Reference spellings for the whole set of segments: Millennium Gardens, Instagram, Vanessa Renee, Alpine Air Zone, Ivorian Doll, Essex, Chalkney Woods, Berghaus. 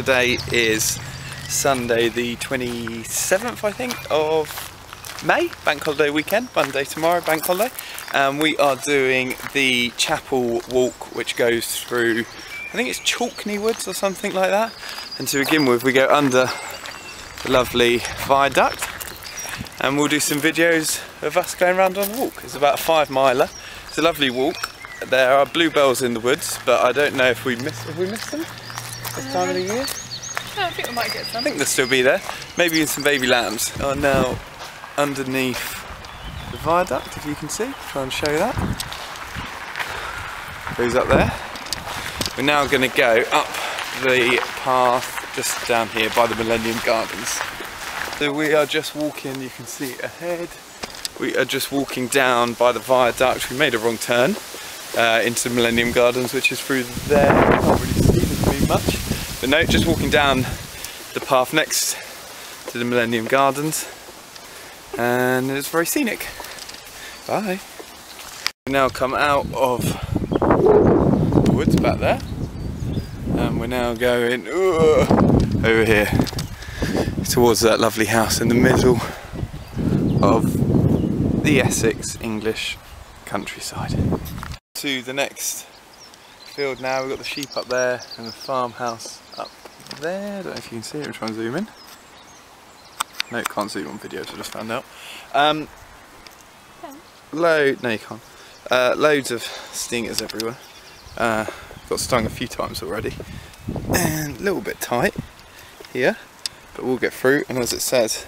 Today is Sunday the 27th, I think, of May, bank holiday weekend, Monday tomorrow, bank holiday. And we are doing the chapel walk, which goes through, I think it's Chalkney Woods or something like that. And to begin with, we go under the lovely viaduct and we'll do some videos of us going around on the walk. It's about a 5-miler. It's a lovely walk. There are bluebells in the woods, but I don't know if we missed them this time of the year. No, I think we might get some. I think they'll still be there. Maybe some baby lambs are now underneath the viaduct, if you can see. Try and show that. Goes up there. We're now going to go up the path just down here by the Millennium Gardens. So we are just walking, you can see ahead. We are just walking down by the viaduct. We made a wrong turn into the Millennium Gardens, which is through there. I can't really see this much, but no, just walking down the path next to the Millennium Gardens, and it's very scenic. Bye. We now come out of the woods back there, and we're now going over here towards that lovely house in the middle of the Essex English countryside. To the next field now, we've got the sheep up there and the farmhouse up there. I don't know if you can see it, we'll try and zoom in. No, can't zoom on video, so I just found out. No, you can't. Loads of stingers everywhere. Got stung a few times already. And a little bit tight here, but we'll get through. And as it says,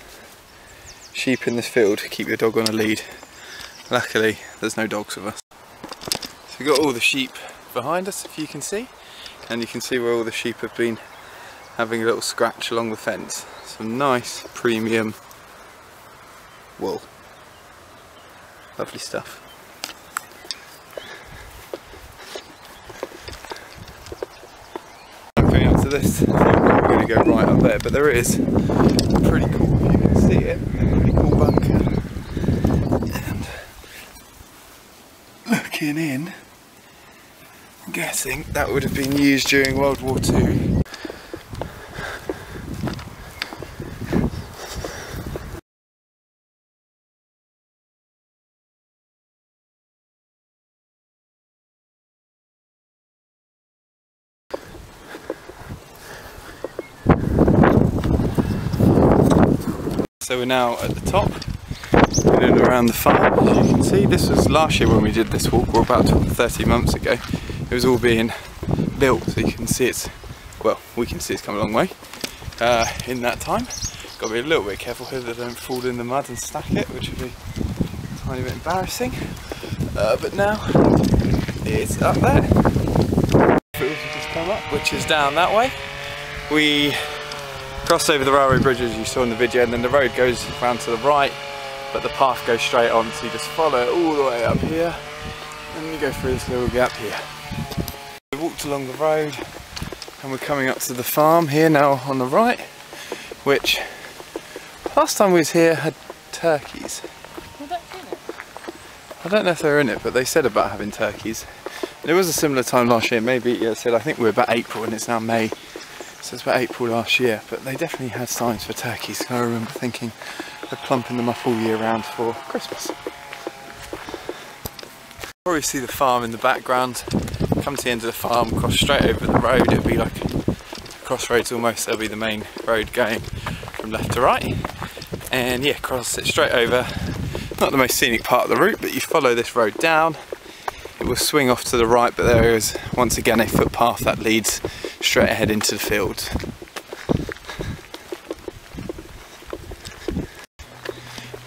sheep in this field, keep your dog on a lead. Luckily, there's no dogs with us. We've got all the sheep behind us, if you can see, and you can see where all the sheep have been having a little scratch along the fence. Some nice premium wool. Lovely stuff. Coming up to this, we're going to go right up there, but there it is. Pretty cool, if you can see it. Pretty cool bunker. And looking in, I'm guessing that would have been used during World War II. So we're now at the top, in and around the farm. As you can see, this was last year when we did this walk, or about 30 months ago. It was all being built, so you can see it's, well, we can see it's come a long way in that time. Got to be a little bit careful here that I don't fall in the mud and stack it, which would be a tiny bit embarrassing. But now it's up there. Fields have just come up, which is down that way. We crossed over the railway bridge as you saw in the video, and then the road goes round to the right, but the path goes straight on, so you just follow it all the way up here, and you go through this little gap here. We walked along the road and we're coming up to the farm here now on the right, which last time we was here had turkeys. I don't know if they're in it, but they said about having turkeys. And it was a similar time last year, maybe, yeah, it said, I think we were about April and it's now May, so it's about April last year, but they definitely had signs for turkeys. I remember thinking they're plumping them up all year round for Christmas. You probably see the farm in the background. Come to the end of the farm, cross straight over the road, it'll be like crossroads almost, there'll be the main road going from left to right, and yeah, cross it straight over. Not the most scenic part of the route, but you follow this road down, it will swing off to the right, but there is once again a footpath that leads straight ahead into the field.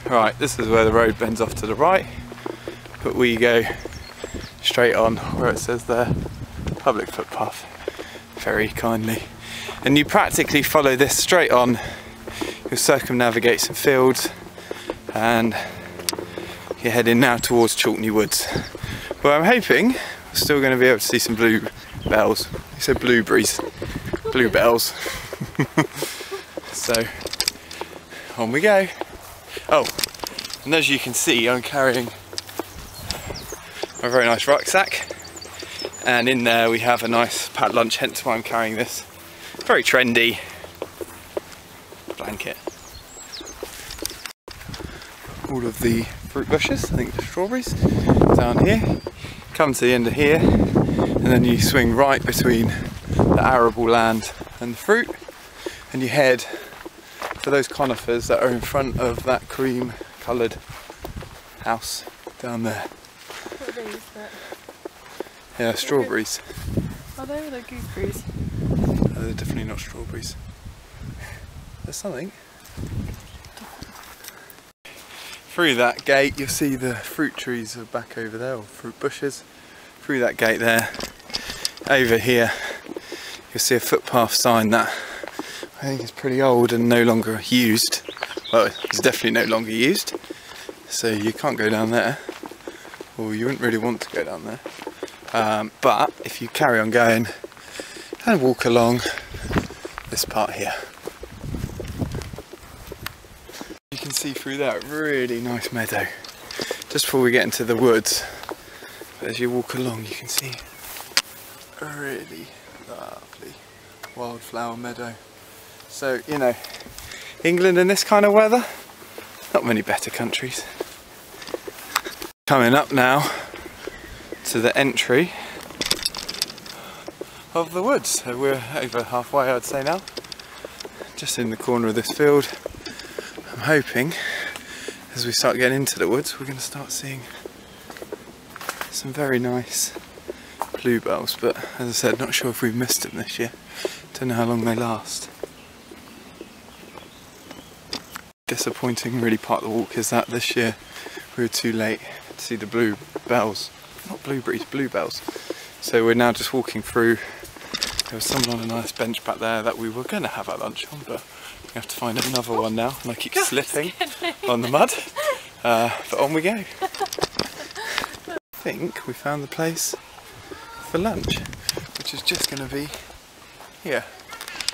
Right, this is where the road bends off to the right, but we go straight on where it says there, public footpath, very kindly. And you practically follow this straight on, you'll circumnavigate some fields, and you're heading now towards Chalkney Woods. Well, I'm hoping we're still going to be able to see some bluebells. You said blueberries, bluebells. So, on we go. Oh, and as you can see, I'm carrying a very nice rucksack, and in there we have a nice packed lunch, hence why I'm carrying this. very trendy blanket. All of the fruit bushes, I think the strawberries, down here, come to the end of here, and then you swing right between the arable land and the fruit, and you head for those conifers that are in front of that cream coloured house down there. What are these? Yeah, strawberries. Oh, they're the gooseberries. No, they're definitely not strawberries. There's something. Through that gate you'll see the fruit trees are back over there, or fruit bushes. Through that gate there, over here, you'll see a footpath sign that I think is pretty old and no longer used. Well, it's definitely no longer used, so you can't go down there, or you wouldn't really want to go down there. But if you carry on going and walk along this part here, you can see through that really nice meadow just before we get into the woods. But as you walk along you can see a really lovely wildflower meadow. So, you know, England in this kind of weather, not many better countries. Coming up now to the entry of the woods. So we're over halfway, I'd say now, just in the corner of this field. I'm hoping as we start getting into the woods we're going to start seeing some very nice bluebells, but as I said, not sure if we've missed them this year. Don't know how long they last. Disappointing really part of the walk is that this year we were too late to see the bluebells. Not blueberries, bluebells. So we're now just walking through. There was someone on a nice bench back there that we were going to have our lunch on, but we have to find another one now, and I keep slipping on the mud. But on we go. I think we found the place for lunch, which is just going to be here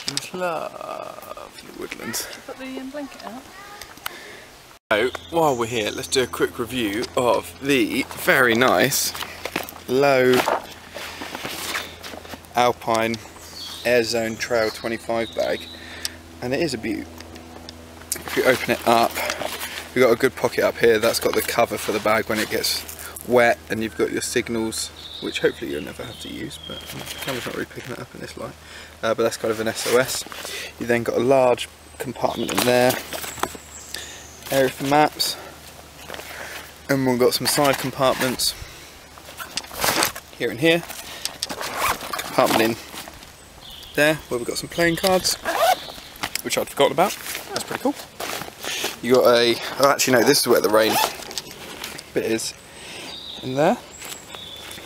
in this lovely woodland. Put the blanket out. So, while we're here, let's do a quick review of the very nice low Alpine Air Zone Trail 25 bag, and it is a beaut. If you open it up, you've got a good pocket up here that's got the cover for the bag when it gets wet, and you've got your signals, which hopefully you'll never have to use, but the camera's not really picking that up in this light, but that's kind of an SOS. You then got a large compartment in there, area for maps, and we've got some side compartments here and here, compartment in there where we've got some playing cards, which I'd forgotten about. That's pretty cool. You got a, oh, actually no, this is where the rain bit is, in there,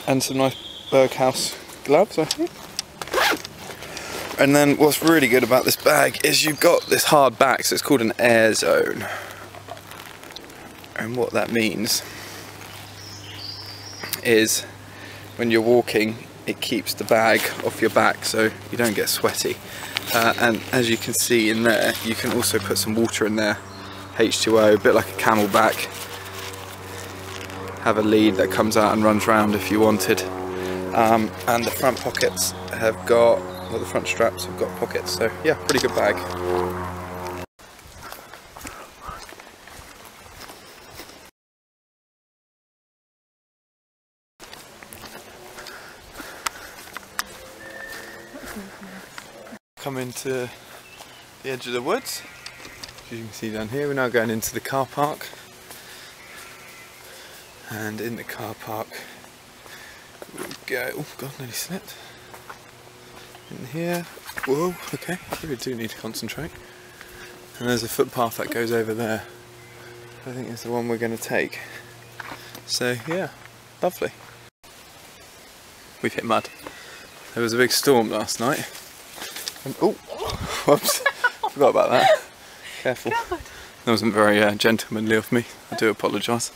and some nice Berghaus gloves, I think. And then what's really good about this bag is you've got this hard back, so it's called an Air Zone. And what that means is when you're walking it keeps the bag off your back so you don't get sweaty, and as you can see in there you can also put some water in there, H2O, a bit like a camelback, have a lead that comes out and runs round if you wanted, and the front pockets have got, well, the front straps have got pockets, so yeah, pretty good bag. Come into the edge of the woods, as you can see down here. We're now going into the car park, and in the car park we go, oh god, nearly slipped, in here, whoa, okay, I really do need to concentrate. And there's a footpath that goes over there, I think it's the one we're going to take, so yeah, lovely. We've hit mud. There was a big storm last night. Oh, whoops, forgot about that. Careful. God. That wasn't very gentlemanly of me, I do apologise.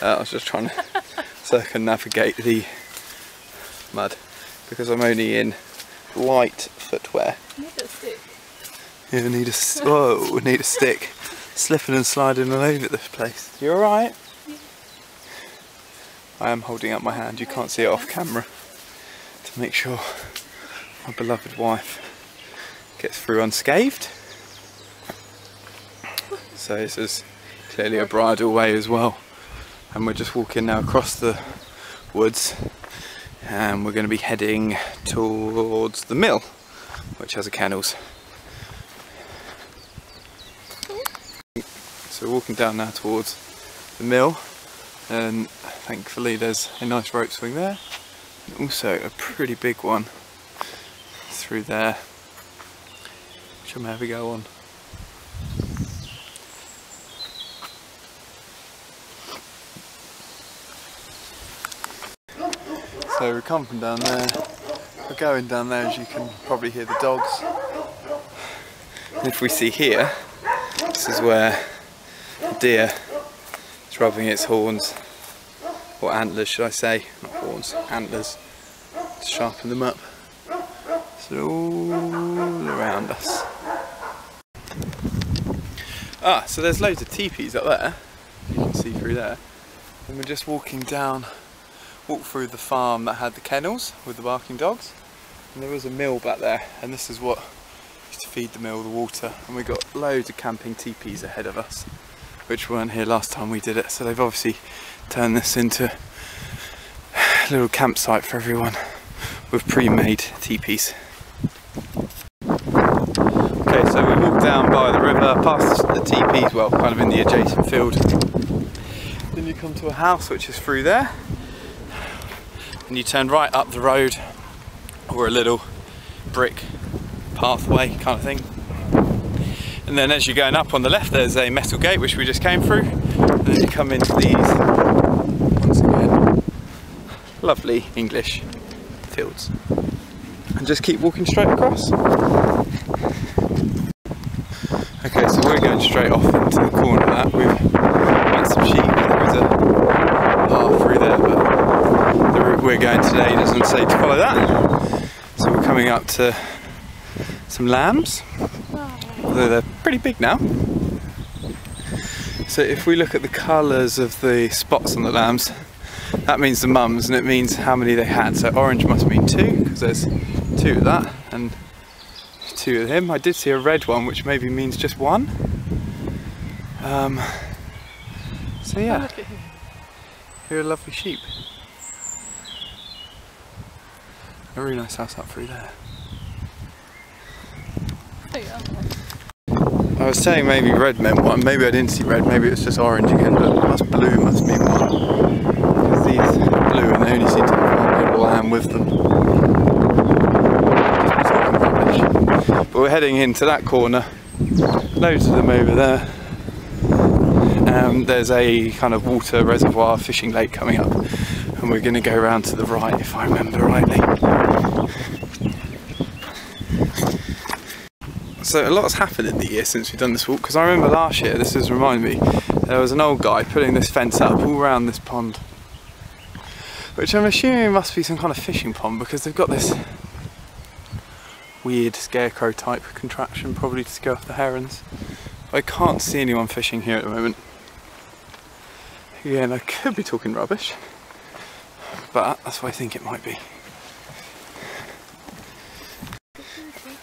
I was just trying to circumnavigate the mud because I'm only in light footwear. You need a stick. Yeah, whoa, need a stick. Slipping and sliding all over this place. You alright? Yeah. I am holding up my hand, you can't see it off camera, to make sure my beloved wife gets through unscathed. So this is clearly a bridle way as well. And we're just walking now across the woods, and we're going to be heading towards the mill, which has a kennels. So we're walking down now towards the mill, and thankfully there's a nice rope swing there, and also a pretty big one through there, which I may have a go on. So we come from down there, we're going down there, as you can probably hear the dogs. And if we see here, this is where a deer is rubbing its horns, or antlers should I say, not horns, antlers, to sharpen them up. So they're all around us. Ah, so there's loads of teepees up there, you can see through there. And we're just walking down. Walked through the farm that had the kennels with the barking dogs, and there was a mill back there, and this is what used to feed the mill the water. And we got loads of camping teepees ahead of us, which weren't here last time we did it, so they've obviously turned this into a little campsite for everyone with pre-made teepees. Okay, so we walked down by the river past the teepees, well, kind of in the adjacent field. Then you come to a house which is through there. And you turn right up the road, or a little brick pathway kind of thing. And then as you're going up on the left, there's a metal gate which we just came through. And then you come into these, once again, lovely English fields. And just keep walking straight across. Okay, so we're going straight off into the corner of that. We've had some sheep, there was a path through there, but the route we're going today doesn't say to follow that, so we're coming up to some lambs, although they're pretty big now. So if we look at the colours of the spots on the lambs, that means the mums, and it means how many they had. So orange must mean two, because there's two of that and two of him. I did see a red one, which maybe means just one. So yeah, you're a lovely sheep. A really nice house up through there. I was saying maybe red meant one, maybe I didn't see red, maybe it was just orange again, but blue must mean one. Because these are blue and they only seem to have one lamb with them. But we're heading into that corner, loads of them over there. There's a kind of water reservoir fishing lake coming up, and we're going to go round to the right if I remember rightly. So a lot's happened in the year since we've done this walk, because I remember last year, this has reminded me, there was an old guy putting this fence up all round this pond, which I'm assuming must be some kind of fishing pond, because they've got this weird scarecrow type contraption probably to scare off the herons. I can't see anyone fishing here at the moment. Again, I could be talking rubbish, but that's what I think it might be.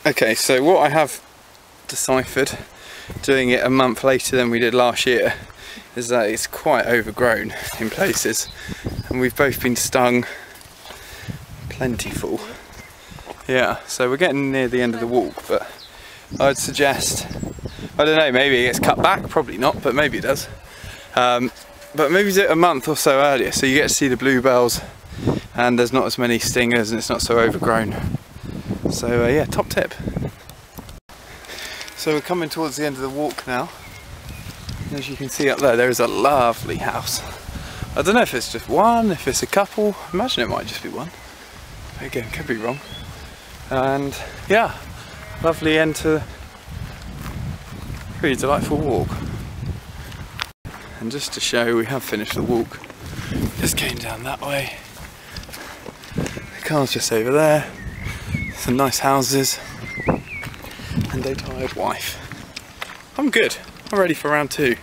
Okay, so what I have deciphered, doing it a month later than we did last year, is that it's quite overgrown in places, and we've both been stung plentiful. Yeah, so we're getting near the end of the walk, but I'd suggest, I don't know, maybe it gets cut back, probably not, but maybe it does. But maybe do it a month or so earlier, so you get to see the bluebells, and there's not as many stingers, and it's not so overgrown. So yeah, top tip. So we're coming towards the end of the walk now. And as you can see up there, there is a lovely house. I don't know if it's just one, if it's a couple. I imagine it might just be one. But again, could be wrong. And yeah, lovely end to a really delightful walk. And just to show, we have finished the walk. Just came down that way. The car's just over there. Some nice houses and a tired wife. I'm good. I'm ready for round 2.